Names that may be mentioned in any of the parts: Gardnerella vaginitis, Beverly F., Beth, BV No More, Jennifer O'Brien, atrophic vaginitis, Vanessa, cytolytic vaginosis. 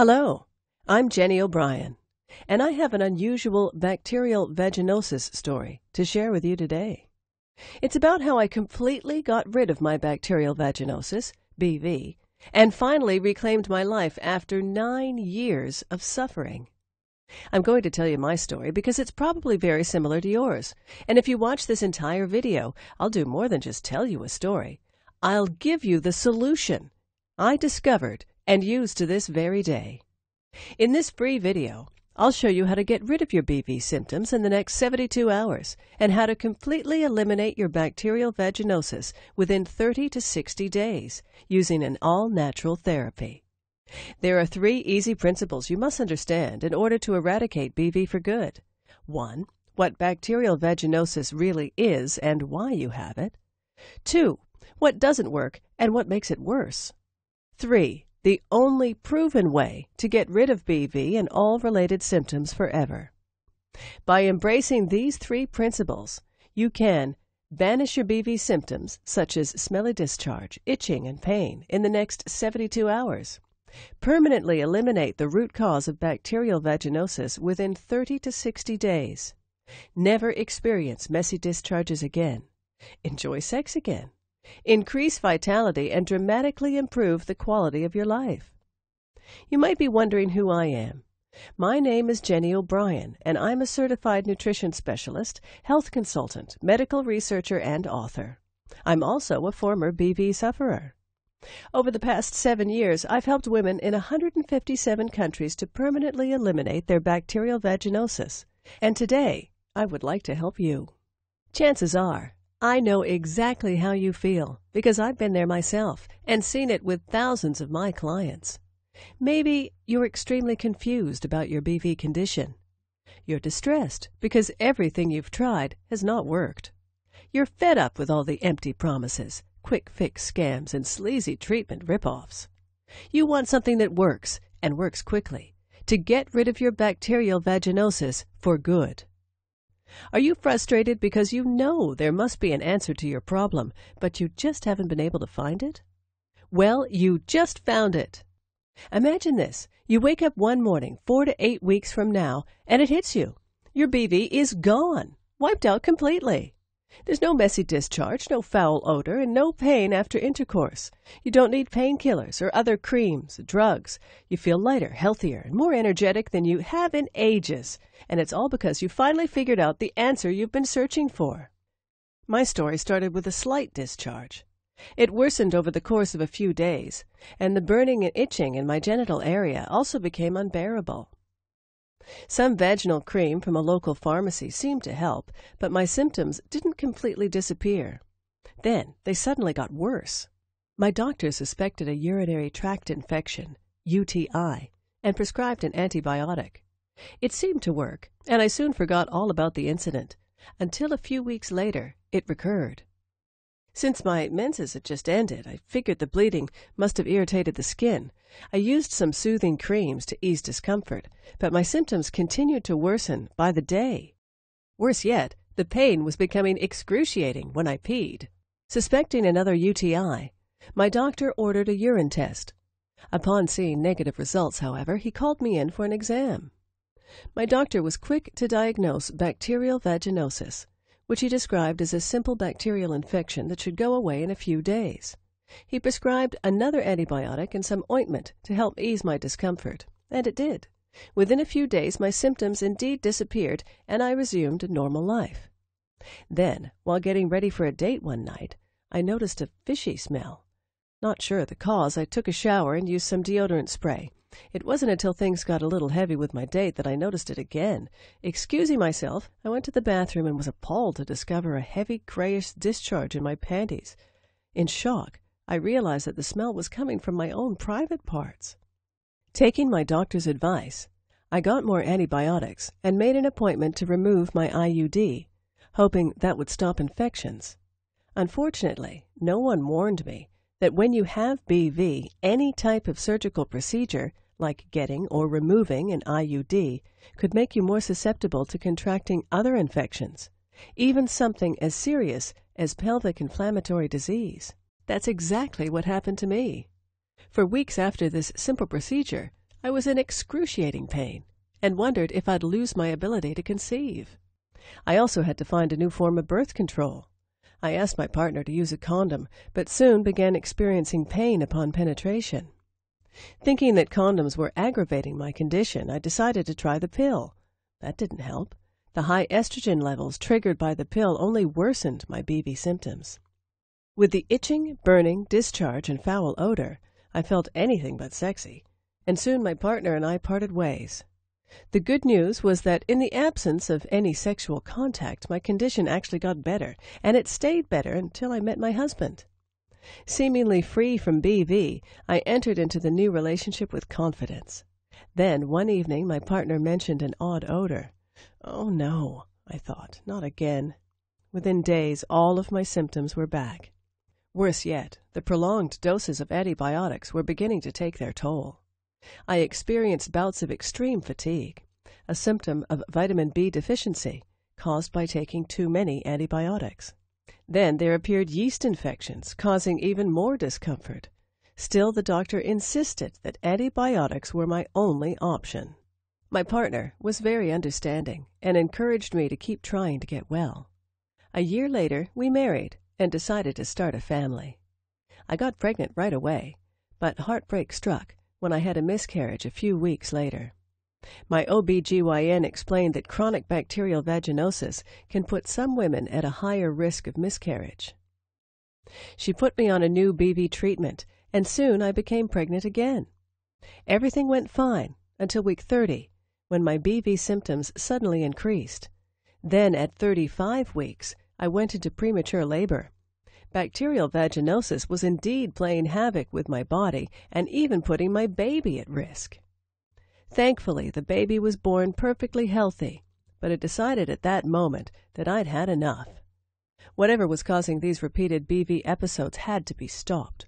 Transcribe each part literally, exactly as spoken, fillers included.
Hello, I'm Jenny O'Brien, and I have an unusual bacterial vaginosis story to share with you today. It's about how I completely got rid of my bacterial vaginosis, B V, and finally reclaimed my life after nine years of suffering. I'm going to tell you my story because it's probably very similar to yours, and if you watch this entire video, I'll do more than just tell you a story. I'll give you the solution I discovered and use to this very day. In this free video, I'll show you how to get rid of your B V symptoms in the next seventy-two hours and how to completely eliminate your bacterial vaginosis within thirty to sixty days using an all-natural therapy. There are three easy principles you must understand in order to eradicate B V for good. One, what bacterial vaginosis really is and why you have it. Two, what doesn't work and what makes it worse. Three, the only proven way to get rid of B V and all related symptoms forever. By embracing these three principles, you can banish your B V symptoms, such as smelly discharge, itching, and pain, in the next seventy-two hours, permanently eliminate the root cause of bacterial vaginosis within thirty to sixty days, never experience messy discharges again, enjoy sex again, increase vitality, and dramatically improve the quality of your life. You might be wondering who I am. My name is Jenny O'Brien, and I'm a certified nutrition specialist, health consultant, medical researcher, and author. I'm also a former B V sufferer. Over the past seven years, I've helped women in one hundred fifty-seven countries to permanently eliminate their bacterial vaginosis, and today I would like to help you. Chances are, I know exactly how you feel because I've been there myself and seen it with thousands of my clients. Maybe you're extremely confused about your B V condition. You're distressed because everything you've tried has not worked. You're fed up with all the empty promises, quick fix scams, and sleazy treatment ripoffs. You want something that works and works quickly to get rid of your bacterial vaginosis for good. Are you frustrated because you know there must be an answer to your problem, but you just haven't been able to find it? Well, you just found it. Imagine this. You wake up one morning four to eight weeks from now, and it hits you. Your B V is gone, wiped out completely. There's no messy discharge, no foul odor, and no pain after intercourse. You don't need painkillers or other creams, drugs. You feel lighter, healthier, and more energetic than you have in ages. And it's all because you finally figured out the answer you've been searching for. My story started with a slight discharge. It worsened over the course of a few days, and the burning and itching in my genital area also became unbearable. Some vaginal cream from a local pharmacy seemed to help, but my symptoms didn't completely disappear. Then they suddenly got worse. My doctor suspected a urinary tract infection, U T I, and prescribed an antibiotic. It seemed to work, and I soon forgot all about the incident, until a few weeks later it recurred. Since my menses had just ended, I figured the bleeding must have irritated the skin. I used some soothing creams to ease discomfort, but my symptoms continued to worsen by the day. Worse yet, the pain was becoming excruciating when I peed. Suspecting another U T I, my doctor ordered a urine test. Upon seeing negative results, however, he called me in for an exam. My doctor was quick to diagnose bacterial vaginosis, which he described as a simple bacterial infection that should go away in a few days. He prescribed another antibiotic and some ointment to help ease my discomfort, and it did. Within a few days, my symptoms indeed disappeared, and I resumed a normal life. Then, while getting ready for a date one night, I noticed a fishy smell. Not sure of the cause, I took a shower and used some deodorant spray. It wasn't until things got a little heavy with my date that I noticed it again. Excusing myself, I went to the bathroom and was appalled to discover a heavy grayish discharge in my panties. In shock, I realized that the smell was coming from my own private parts. Taking my doctor's advice, I got more antibiotics and made an appointment to remove my I U D, hoping that would stop infections. Unfortunately, no one warned me that when you have B V, any type of surgical procedure, like getting or removing an I U D, could make you more susceptible to contracting other infections, even something as serious as pelvic inflammatory disease. That's exactly what happened to me. For weeks after this simple procedure, I was in excruciating pain and wondered if I'd lose my ability to conceive. I also had to find a new form of birth control. I asked my partner to use a condom, but soon began experiencing pain upon penetration. Thinking that condoms were aggravating my condition, I decided to try the pill. That didn't help. The high estrogen levels triggered by the pill only worsened my B V symptoms. With the itching, burning, discharge, and foul odor, I felt anything but sexy, and soon my partner and I parted ways. The good news was that in the absence of any sexual contact, my condition actually got better, and it stayed better until I met my husband. Seemingly free from B V, I entered into the new relationship with confidence. Then, one evening, my partner mentioned an odd odor. Oh no, I thought, not again. Within days, all of my symptoms were back. Worse yet, the prolonged doses of antibiotics were beginning to take their toll. I experienced bouts of extreme fatigue, a symptom of vitamin B deficiency caused by taking too many antibiotics. Then there appeared yeast infections, causing even more discomfort. Still, the doctor insisted that antibiotics were my only option. My partner was very understanding and encouraged me to keep trying to get well. A year later, we married and decided to start a family. I got pregnant right away, but heartbreak struck when I had a miscarriage a few weeks later. My O B G Y N explained that chronic bacterial vaginosis can put some women at a higher risk of miscarriage. She put me on a new B V treatment, and soon I became pregnant again. Everything went fine until week thirty, when my B V symptoms suddenly increased. Then, at thirty-five weeks, I went into premature labor. Bacterial vaginosis was indeed playing havoc with my body and even putting my baby at risk. Thankfully, the baby was born perfectly healthy, but I decided at that moment that I'd had enough. Whatever was causing these repeated B V episodes had to be stopped.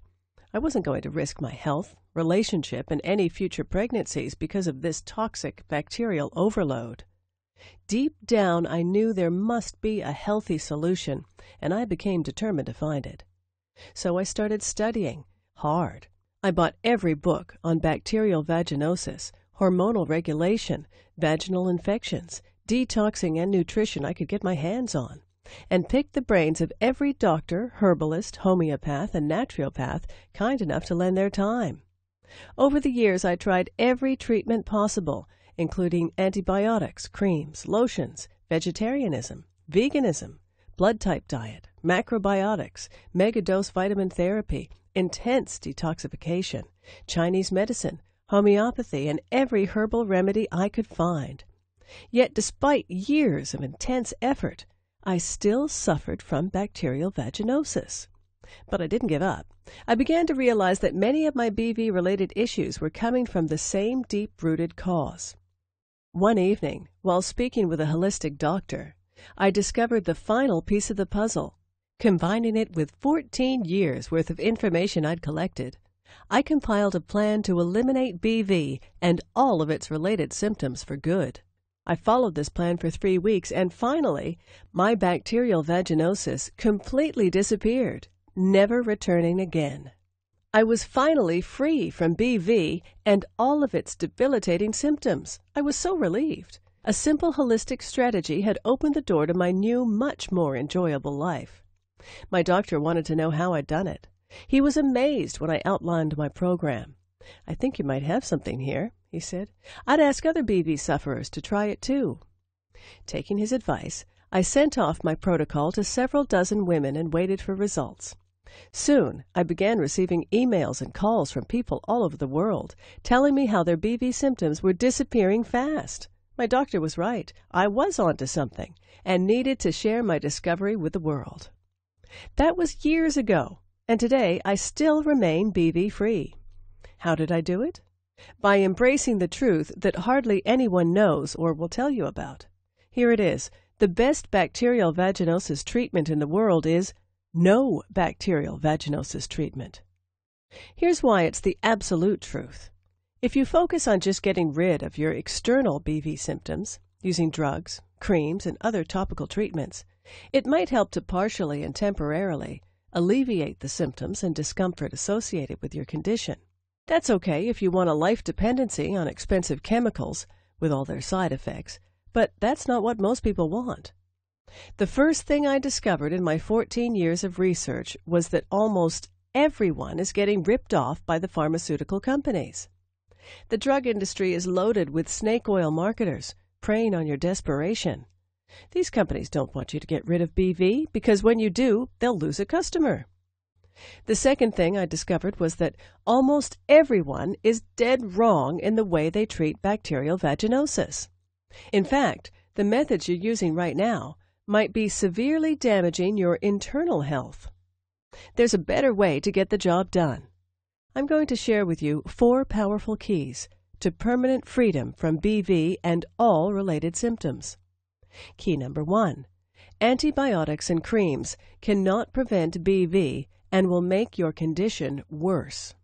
I wasn't going to risk my health, relationship, and any future pregnancies because of this toxic bacterial overload. Deep down, I knew there must be a healthy solution, and I became determined to find it. So I started studying hard. I bought every book on bacterial vaginosis, hormonal regulation, vaginal infections, detoxing and nutrition I could get my hands on, and picked the brains of every doctor, herbalist, homeopath, and naturopath kind enough to lend their time. Over the years, I tried every treatment possible, including antibiotics, creams, lotions, vegetarianism, veganism, blood type diet, macrobiotics, megadose vitamin therapy, intense detoxification, Chinese medicine, homeopathy, and every herbal remedy I could find. Yet, despite years of intense effort, I still suffered from bacterial vaginosis. But I didn't give up. I began to realize that many of my B V-related issues were coming from the same deep-rooted cause. One evening, while speaking with a holistic doctor, I discovered the final piece of the puzzle. Combining it with fourteen years' worth of information I'd collected, I compiled a plan to eliminate B V and all of its related symptoms for good. I followed this plan for three weeks, and finally, my bacterial vaginosis completely disappeared, never returning again. I was finally free from B V and all of its debilitating symptoms. I was so relieved. A simple holistic strategy had opened the door to my new, much more enjoyable life. My doctor wanted to know how I'd done it. He was amazed when I outlined my program. "I think you might have something here," he said. "I'd ask other B V sufferers to try it too." Taking his advice, I sent off my protocol to several dozen women and waited for results. Soon, I began receiving emails and calls from people all over the world, telling me how their B V symptoms were disappearing fast. My doctor was right. I was onto something and needed to share my discovery with the world. That was years ago, and today I still remain B V-free. How did I do it? By embracing the truth that hardly anyone knows or will tell you about. Here it is. The best bacterial vaginosis treatment in the world is no bacterial vaginosis treatment. Here's why it's the absolute truth. If you focus on just getting rid of your external B V symptoms, using drugs, creams, and other topical treatments, it might help to partially and temporarily alleviate the symptoms and discomfort associated with your condition. That's okay if you want a life dependency on expensive chemicals with all their side effects, but that's not what most people want. The first thing I discovered in my fourteen years of research was that almost everyone is getting ripped off by the pharmaceutical companies. The drug industry is loaded with snake oil marketers, preying on your desperation. These companies don't want you to get rid of B V because when you do, they'll lose a customer. The second thing I discovered was that almost everyone is dead wrong in the way they treat bacterial vaginosis. In fact, the methods you're using right now might be severely damaging your internal health. There's a better way to get the job done. I'm going to share with you four powerful keys to permanent freedom from B V and all related symptoms. Key number one, antibiotics and creams cannot prevent B V and will make your condition worse.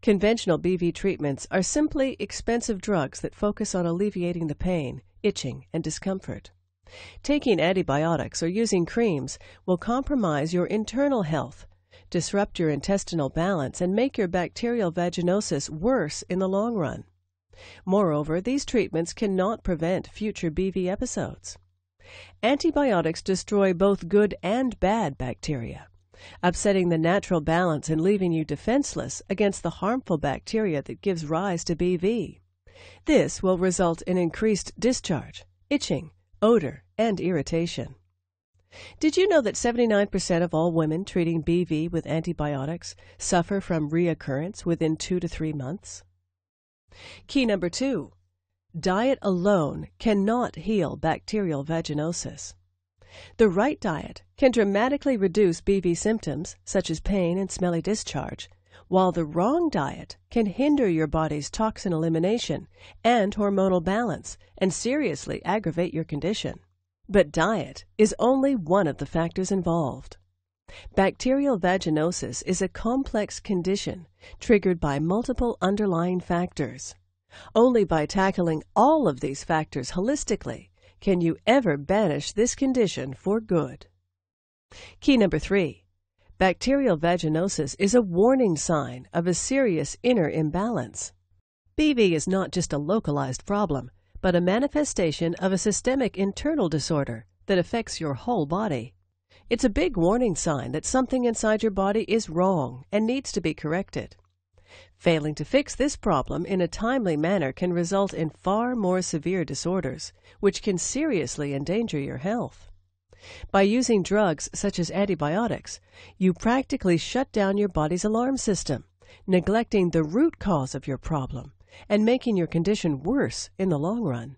Conventional B V treatments are simply expensive drugs that focus on alleviating the pain, itching, and discomfort. Taking antibiotics or using creams will compromise your internal health, disrupt your intestinal balance, and make your bacterial vaginosis worse in the long run. Moreover, these treatments cannot prevent future B V episodes. Antibiotics destroy both good and bad bacteria, upsetting the natural balance and leaving you defenseless against the harmful bacteria that gives rise to B V. This will result in increased discharge, itching, odor, and irritation. Did you know that seventy-nine percent of all women treating B V with antibiotics suffer from reoccurrence within two to three months? Key number two, diet alone cannot heal bacterial vaginosis. The right diet can dramatically reduce B V symptoms, such as pain and smelly discharge, while the wrong diet can hinder your body's toxin elimination and hormonal balance and seriously aggravate your condition. But diet is only one of the factors involved. Bacterial vaginosis is a complex condition triggered by multiple underlying factors. Only by tackling all of these factors holistically can you ever banish this condition for good. Key number three, bacterial vaginosis is a warning sign of a serious inner imbalance. B V is not just a localized problem, but a manifestation of a systemic internal disorder that affects your whole body. It's a big warning sign that something inside your body is wrong and needs to be corrected. Failing to fix this problem in a timely manner can result in far more severe disorders, which can seriously endanger your health. By using drugs such as antibiotics, you practically shut down your body's alarm system, neglecting the root cause of your problem and making your condition worse in the long run.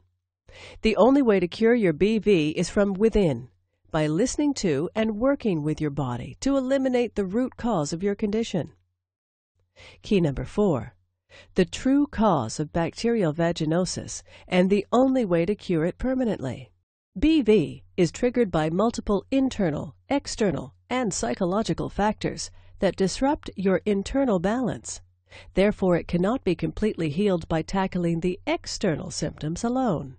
The only way to cure your B V is from within, by listening to and working with your body to eliminate the root cause of your condition. Key number four, the true cause of bacterial vaginosis and the only way to cure it permanently. B V is triggered by multiple internal, external, and psychological factors that disrupt your internal balance. Therefore, it cannot be completely healed by tackling the external symptoms alone.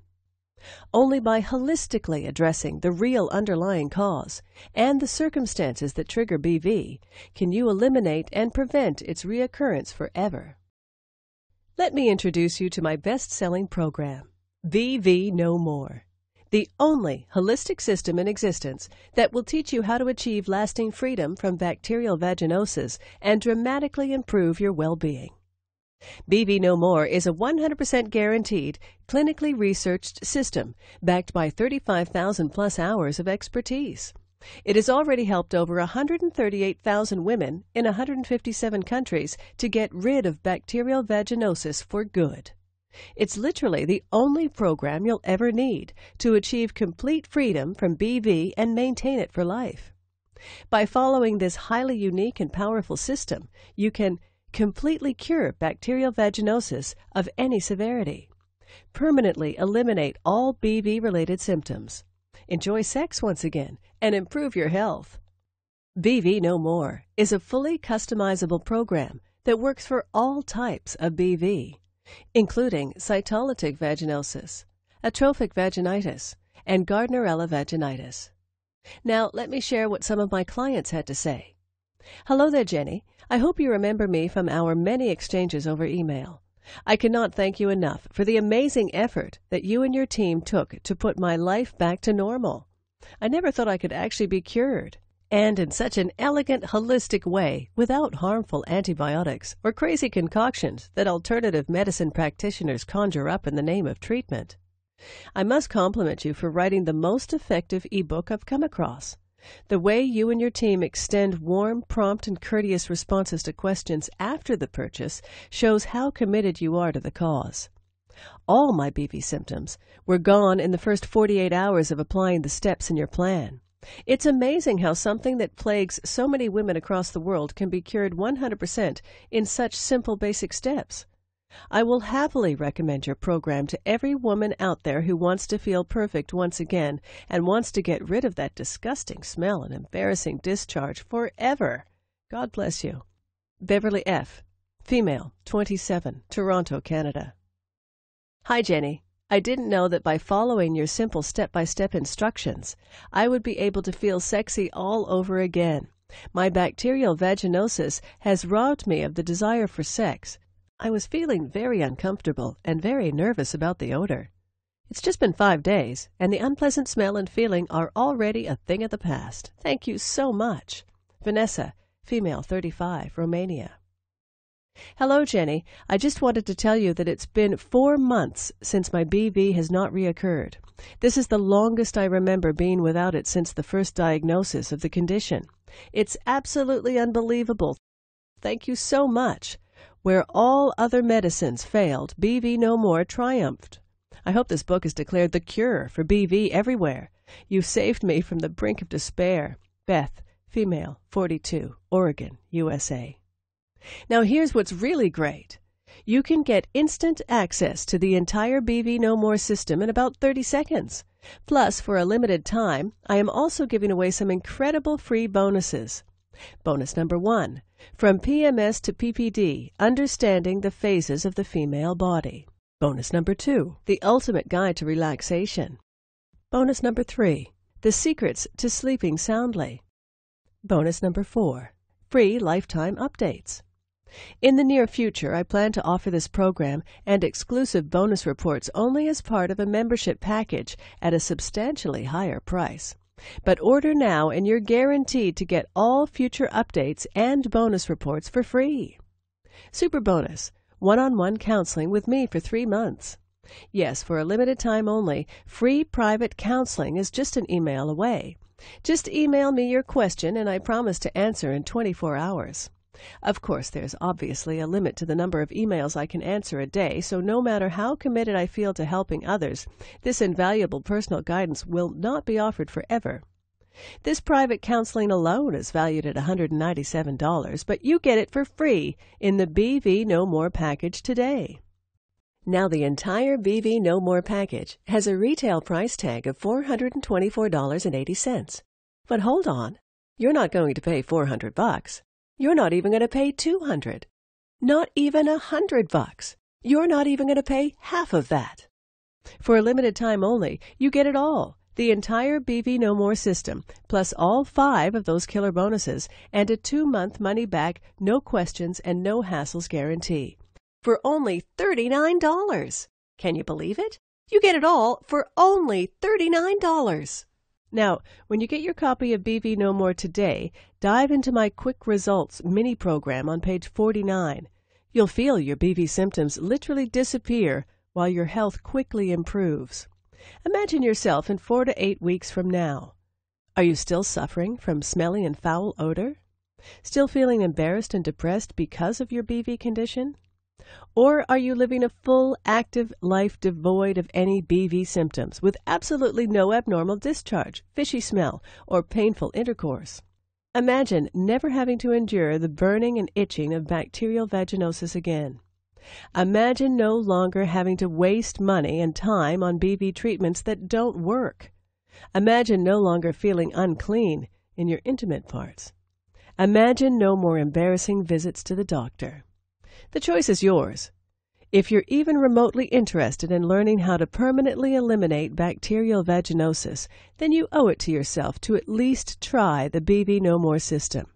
Only by holistically addressing the real underlying cause and the circumstances that trigger B V can you eliminate and prevent its reoccurrence forever. Let me introduce you to my best-selling program, B V No More, the only holistic system in existence that will teach you how to achieve lasting freedom from bacterial vaginosis and dramatically improve your well-being. B V No More is a one hundred percent guaranteed, clinically researched system backed by thirty-five thousand plus hours of expertise. It has already helped over one hundred thirty-eight thousand women in one hundred fifty-seven countries to get rid of bacterial vaginosis for good. It's literally the only program you'll ever need to achieve complete freedom from B V and maintain it for life. By following this highly unique and powerful system, you can completely cure bacterial vaginosis of any severity, permanently eliminate all B V-related symptoms, enjoy sex once again, and improve your health. B V No More is a fully customizable program that works for all types of B V, including cytolytic vaginosis, atrophic vaginitis, and Gardnerella vaginitis. Now, let me share what some of my clients had to say. Hello there, Jenny. I hope you remember me from our many exchanges over email. I cannot thank you enough for the amazing effort that you and your team took to put my life back to normal. I never thought I could actually be cured, and in such an elegant, holistic way, without harmful antibiotics or crazy concoctions that alternative medicine practitioners conjure up in the name of treatment. I must compliment you for writing the most effective ebook I've come across. The way you and your team extend warm, prompt, and courteous responses to questions after the purchase shows how committed you are to the cause. All my B V symptoms were gone in the first forty-eight hours of applying the steps in your plan. It's amazing how something that plagues so many women across the world can be cured one hundred percent in such simple basic steps. I will happily recommend your program to every woman out there who wants to feel perfect once again and wants to get rid of that disgusting smell and embarrassing discharge forever. God bless you. Beverly F., female, twenty-seven, Toronto, Canada. Hi, Jenny. I didn't know that by following your simple step-by-step instructions, I would be able to feel sexy all over again. My bacterial vaginosis has robbed me of the desire for sex. I was feeling very uncomfortable and very nervous about the odor. It's just been five days, and the unpleasant smell and feeling are already a thing of the past. Thank you so much. Vanessa, female, thirty-five, Romania. Hello, Jenny. I just wanted to tell you that it's been four months since my B V has not reoccurred. This is the longest I remember being without it since the first diagnosis of the condition. It's absolutely unbelievable. Thank you so much. Where all other medicines failed, B V No More triumphed. I hope this book is declared the cure for B V everywhere. You've saved me from the brink of despair. Beth, female, forty-two, Oregon, U S A. Now here's what's really great. You can get instant access to the entire B V No More system in about thirty seconds. Plus, for a limited time, I am also giving away some incredible free bonuses. Bonus number one, from P M S to P P D, understanding the phases of the female body. Bonus number two, the ultimate guide to relaxation. Bonus number three, the secrets to sleeping soundly. Bonus number four, free lifetime updates. In the near future, I plan to offer this program and exclusive bonus reports only as part of a membership package at a substantially higher price. But order now and you're guaranteed to get all future updates and bonus reports for free. Super bonus, one-on-one counseling with me for three months. Yes, for a limited time only, free private counseling is just an email away. Just email me your question and I promise to answer in twenty-four hours. Of course, there's obviously a limit to the number of emails I can answer a day, so no matter how committed I feel to helping others, this invaluable personal guidance will not be offered forever. This private counseling alone is valued at one hundred ninety-seven dollars, but you get it for free in the B V No More package today. Now the entire B V No More package has a retail price tag of four hundred twenty-four dollars and eighty cents. But hold on, you're not going to pay four hundred bucks. You're not even going to pay two hundred dollars. Not even one hundred bucks. You're not even going to pay half of that. For a limited time only, you get it all. The entire B V No More system, plus all five of those killer bonuses, and a two-month money-back, no questions and no hassles guarantee. For only thirty-nine dollars. Can you believe it? You get it all for only thirty-nine dollars. Now, when you get your copy of B V No More today, dive into my Quick Results mini-program on page forty-nine. You'll feel your B V symptoms literally disappear while your health quickly improves. Imagine yourself in four to eight weeks from now. Are you still suffering from smelly and foul odor? Still feeling embarrassed and depressed because of your B V condition? Or are you living a full, active life devoid of any B V symptoms, with absolutely no abnormal discharge, fishy smell, or painful intercourse? Imagine never having to endure the burning and itching of bacterial vaginosis again. Imagine no longer having to waste money and time on B V treatments that don't work. Imagine no longer feeling unclean in your intimate parts. Imagine no more embarrassing visits to the doctor. The choice is yours. If you're even remotely interested in learning how to permanently eliminate bacterial vaginosis, then you owe it to yourself to at least try the B V No More system.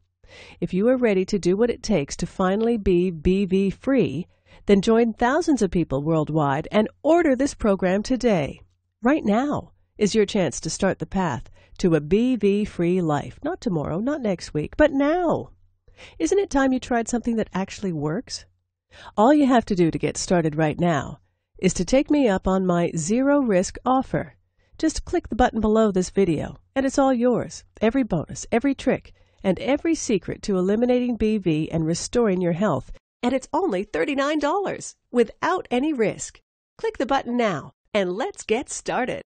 If you are ready to do what it takes to finally be B V free, then join thousands of people worldwide and order this program today. Right now is your chance to start the path to a B V free life. Not tomorrow, not next week, but now. Isn't it time you tried something that actually works? All you have to do to get started right now is to take me up on my zero-risk offer. Just click the button below this video, and it's all yours. Every bonus, every trick, and every secret to eliminating B V and restoring your health. And it's only thirty-nine dollars without any risk. Click the button now, and let's get started.